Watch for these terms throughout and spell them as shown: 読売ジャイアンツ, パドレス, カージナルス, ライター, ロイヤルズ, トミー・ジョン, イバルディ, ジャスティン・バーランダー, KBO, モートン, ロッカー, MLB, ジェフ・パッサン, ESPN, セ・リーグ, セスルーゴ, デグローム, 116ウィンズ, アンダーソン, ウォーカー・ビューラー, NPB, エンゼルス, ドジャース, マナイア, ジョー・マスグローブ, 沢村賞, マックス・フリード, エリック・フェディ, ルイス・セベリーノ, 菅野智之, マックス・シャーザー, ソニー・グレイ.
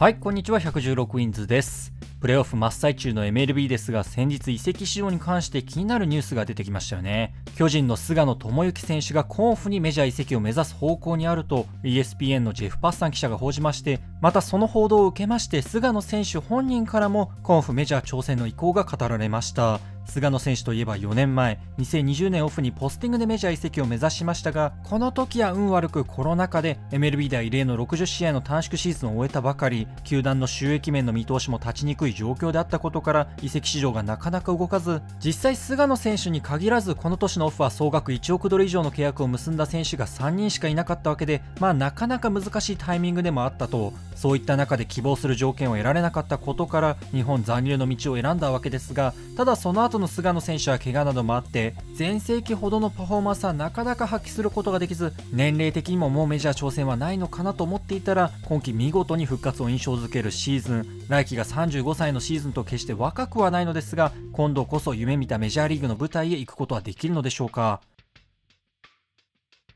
はい、こんにちは。116ウィンズです。プレーオフ真っ最中の MLB ですが、先日移籍市場に関して気になるニュースが出てきましたよね。巨人の菅野智之選手が候補にメジャー移籍を目指す方向にあると ESPN のジェフ・パッサン記者が報じまして、またその報道を受けまして菅野選手本人からも候補メジャー挑戦の意向が語られました。菅野選手といえば4年前、2020年オフにポスティングでメジャー移籍を目指しましたが、この時は運悪くコロナ禍で MLB では異例の60試合の短縮シーズンを終えたばかり、球団の収益面の見通しも立ちにくい状況であったことから移籍市場がなかなか動かず、実際菅野選手に限らずこの年のオフは総額1億ドル以上の契約を結んだ選手が3人しかいなかったわけで、なかなか難しいタイミングでもあったと。そういった中で希望する条件を得られなかったことから日本残留の道を選んだわけですが、ただその後の菅野選手は怪我などもあって前世紀ほどのパフォーマンスはなかなか発揮することができず、年齢的にももうメジャー挑戦はないのかなと思っていたら、今季見事に復活を印象づけるシーズン、来季が35歳のシーズンと決して若くはないのですが、今度こそ夢見たメジャーリーグの舞台へ行くことはできるのでしょうか。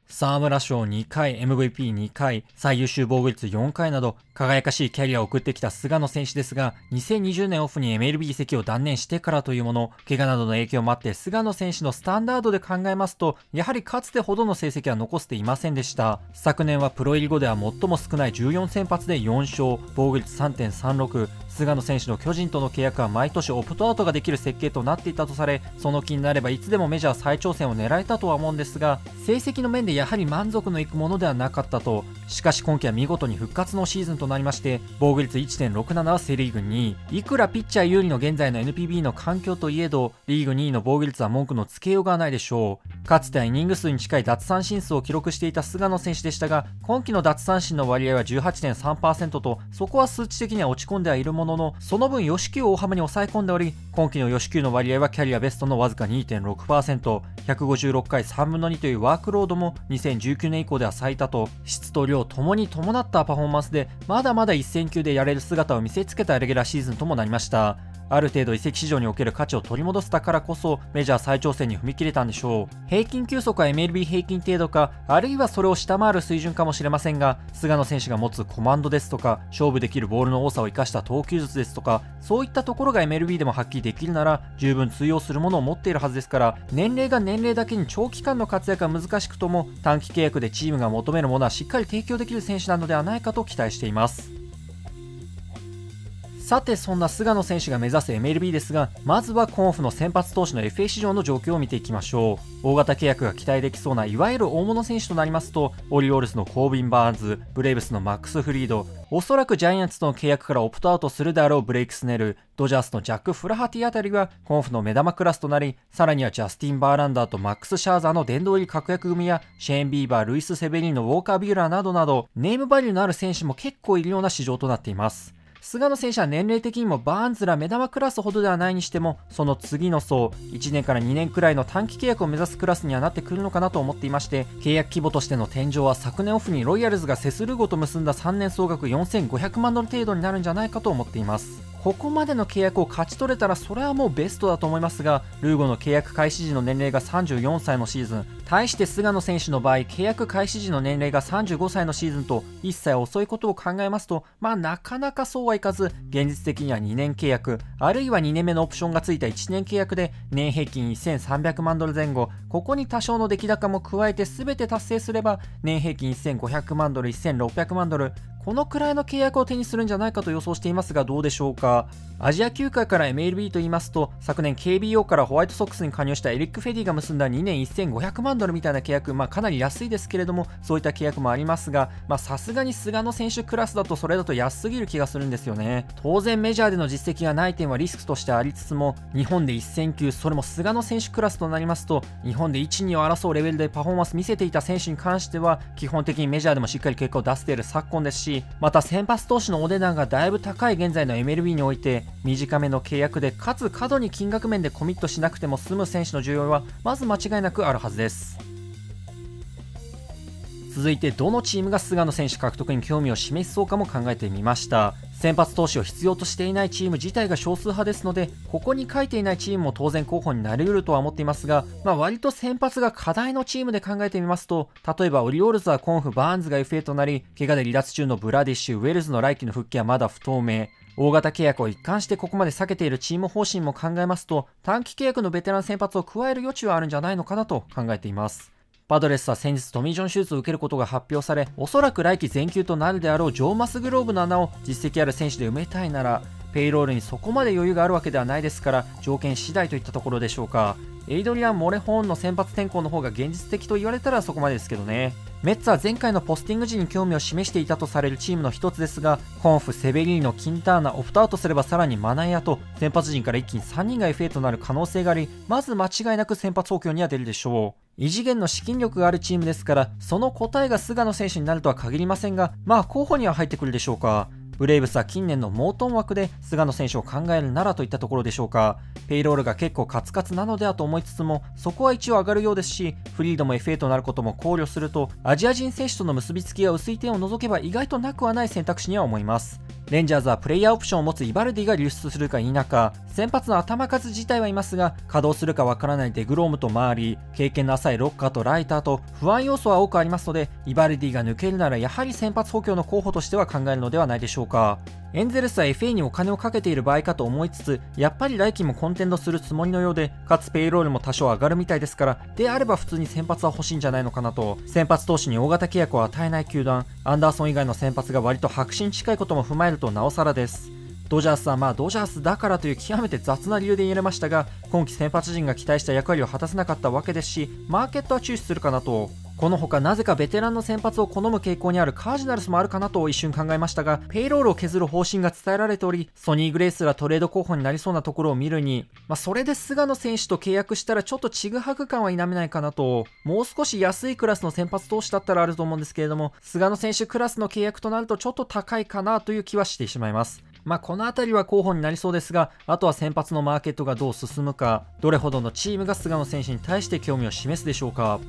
沢村賞2回、MVP2 回、最優秀防御率4回など、輝かしいキャリアを送ってきた菅野選手ですが、2020年オフに MLB 移籍を断念してからというもの、怪我などの影響もあって、菅野選手のスタンダードで考えますと、やはりかつてほどの成績は残せていませんでした。昨年はプロ入り後では最も少ない14先発で4勝、防御率 3.36、菅野選手の巨人との契約は毎年オプトアウトができる設計となっていたとされ、その気になればいつでもメジャー再挑戦を狙えたとは思うんですが、成績の面でやはり満足のいくものではなかったと。しかし今季は見事に復活のシーズンとなりまして、防御率 1.67 はセ・リーグ2位。いくらピッチャー有利の現在の NPB の環境といえど、リーグ2位の防御率は文句のつけようがないでしょう。かつてはイニング数に近い奪三振数を記録していた菅野選手でしたが、今季の奪三振の割合は 18.3% と、そこは数値的には落ち込んではいるものの、その分与四球を大幅に抑え込んでおり、今季の与四球の割合はキャリアベストのわずか 2.6%、156回3分の2というワークロードも2019年以降では最多と、質と量ともに伴ったパフォーマンスでまだまだ1000球でやれる姿を見せつけたレギュラーシーズンともなりました。ある程度移籍市場における価値を取り戻せたからこそメジャー再挑戦に踏み切れたんでしょう。平均球速は MLB 平均程度か、あるいはそれを下回る水準かもしれませんが、菅野選手が持つコマンドですとか、勝負できるボールの多さを生かした投球術ですとか、そういったところが MLB でも発揮できるなら十分通用するものを持っているはずですから、年齢が年齢だけに長期間の活躍は難しくとも、短期契約でチームが求めるものはしっかり提供できる選手なのではないかと期待しています。さて、そんな菅野選手が目指す MLB ですが、まずは今オフの先発投手の FA 市場の状況を見ていきましょう。大型契約が期待できそうな、いわゆる大物選手となりますと、オリオールズのコービン・バーンズ、ブレーブスのマックス・フリード、おそらくジャイアンツとの契約からオプトアウトするであろうブレイク・スネル、ドジャースのジャック・フラハティあたりが今オフの目玉クラスとなり、さらにはジャスティン・バーランダーとマックス・シャーザーの殿堂入り確約組や、シェーン・ビーバー、ルイス・セベリーノ、ウォーカー・ビューラーなどなど、ネームバリューのある選手も結構いるような市場となっています。菅野選手は年齢的にもバーンズら目玉クラスほどではないにしても、その次の層、1年から2年くらいの短期契約を目指すクラスにはなってくるのかなと思っていまして、契約規模としての天井は昨年オフにロイヤルズがセスルーゴと結んだ3年総額4500万ドル程度になるんじゃないかと思っています。ここまでの契約を勝ち取れたらそれはもうベストだと思いますが、ルーゴの契約開始時の年齢が34歳のシーズン、対して菅野選手の場合契約開始時の年齢が35歳のシーズンと1歳遅いことを考えますと、なかなかそうはいかず、現実的には2年契約あるいは2年目のオプションがついた1年契約で年平均1300万ドル前後、ここに多少の出来高も加えて全て達成すれば年平均1500万ドル、1600万ドル、このくらいの契約を手にするんじゃないかと予想していますが、どうでしょうか。アジア球界から MLB と言いますと、昨年 KBO からホワイトソックスに加入したエリック・フェディが結んだ2年1500万ドルみたいな契約、かなり安いですけれども、そういった契約もありますが、さすがに菅野選手クラスだとそれだと安すぎる気がするんですよね。当然メジャーでの実績がない点はリスクとしてありつつも、日本で1000球、それも菅野選手クラスとなりますと、日本で1、2を争うレベルでパフォーマンス見せていた選手に関しては、基本的にメジャーでもしっかり結果を出せている昨今ですし、また先発投手のお値段がだいぶ高い現在の MLB において、短めの契約でかつ過度に金額面でコミットしなくても済む選手の需要はまず間違いなくあるはずです。続いてどのチームが菅野選手獲得に興味を示しそうかも考えてみました。先発投手を必要としていないチーム自体が少数派ですので、ここに書いていないチームも当然候補になり得るとは思っていますが、割と先発が課題のチームで考えてみますと、例えばオリオールズはコンフ、バーンズが FA となり、怪我で離脱中のブラディッシュ、ウェルズの来季の復帰はまだ不透明。大型契約を一貫してここまで避けているチーム方針も考えますと、短期契約のベテラン先発を加える余地はあるんじゃないのかなと考えています。パドレスは先日トミー・ジョン手術を受けることが発表され、おそらく来季全休となるであろうジョー・マスグローブの穴を実績ある選手で埋めたいなら、ペイロールにそこまで余裕があるわけではないですから、条件次第といったところでしょうか。エイドリアン・モレホーンの先発転向の方が現実的と言われたらそこまでですけどね。メッツは前回のポスティング時に興味を示していたとされるチームの一つですが、コンフ、セベリーノ、キンターナ、オプトアウトすればさらにマナイアと先発陣から一気に3人が FA となる可能性があり、まず間違いなく先発補強には出るでしょう。異次元の資金力があるチームですから、その答えが菅野選手になるとは限りませんが、候補には入ってくるでしょうか。ブレイブスは近年のモートン枠で菅野選手を考えるならといったところでしょうか。ペイロールが結構カツカツなのではと思いつつも、そこは一応上がるようですし、フリードも FA となることも考慮すると、アジア人選手との結びつきが薄い点を除けば意外となくはない選択肢には思います。レンジャーズはプレイヤーオプションを持つイバルディが流出するか否か、先発の頭数自体はいますが、稼働するかわからないデグロームと回り、経験の浅いロッカーとライターと不安要素は多くありますので、イバルディが抜けるならやはり先発補強の候補としては考えるのではないでしょうか。エンゼルスは FA にお金をかけている場合かと思いつつ、やっぱり来季もコンテンドするつもりのようで、かつペイロールも多少上がるみたいですから、であれば普通に先発は欲しいんじゃないのかなと。先発投手に大型契約を与えない球団、アンダーソン以外の先発が割と白紙に近いことも踏まえるとなおさらです。ドジャースはドジャースだからという極めて雑な理由で言えましたが、今季先発陣が期待した役割を果たせなかったわけですし、マーケットは注視するかなと。このほかなぜかベテランの先発を好む傾向にあるカージナルスもあるかなと一瞬考えましたが、ペイロールを削る方針が伝えられており、ソニー・グレイスらトレード候補になりそうなところを見るに、それで菅野選手と契約したらちょっとちぐはぐ感は否めないかなと。もう少し安いクラスの先発投手だったらあると思うんですけれども、菅野選手クラスの契約となるとちょっと高いかなという気はしてしまいます。この辺りは候補になりそうですが、あとは先発のマーケットがどう進むか、どれほどのチームが菅野選手に対して興味を示すでしょうか。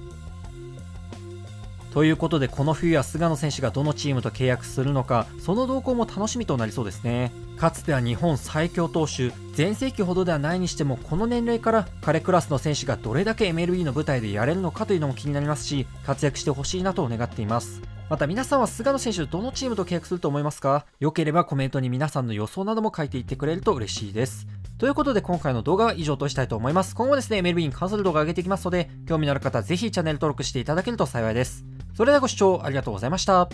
ということで、この冬は菅野選手がどのチームと契約するのか、その動向も楽しみとなりそうですね。かつては日本最強投手、全盛期ほどではないにしても、この年齢から彼クラスの選手がどれだけ MLB の舞台でやれるのかというのも気になりますし、活躍してほしいなと願っています。また皆さんは菅野選手どのチームと契約すると思いますか？良ければコメントに皆さんの予想なども書いていってくれると嬉しいです。ということで、今回の動画は以上としたいと思います。今後ですね、MLB に関する動画を上げていきますので、興味のある方はぜひチャンネル登録していただけると幸いです。それではご視聴ありがとうございました。